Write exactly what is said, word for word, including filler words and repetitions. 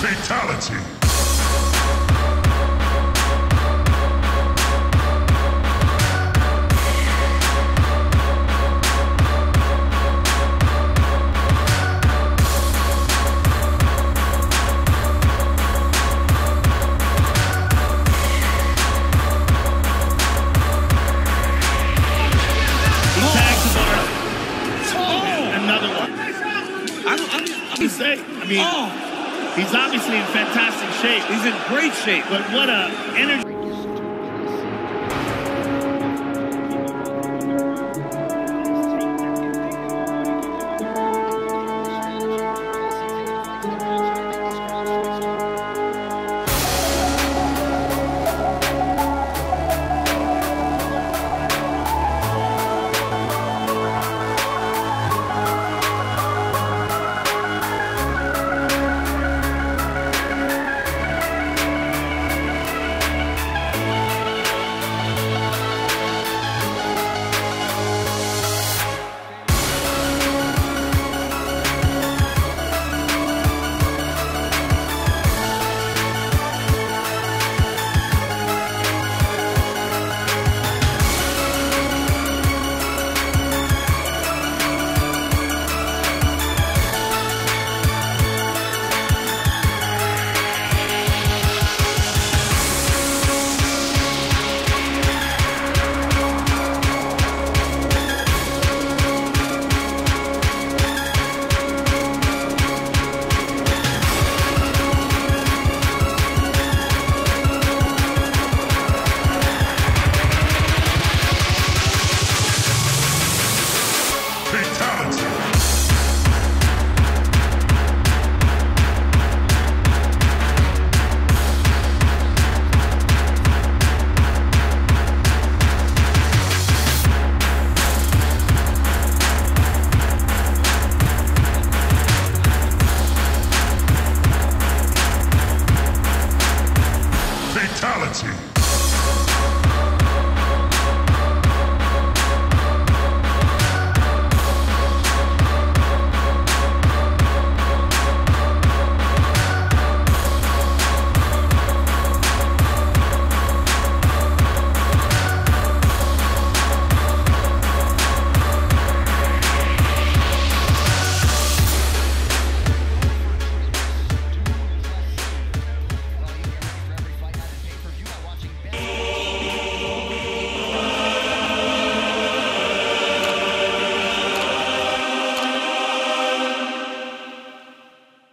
Fatality. I mean, oh. He's obviously in fantastic shape. He's in great shape. But what a energy.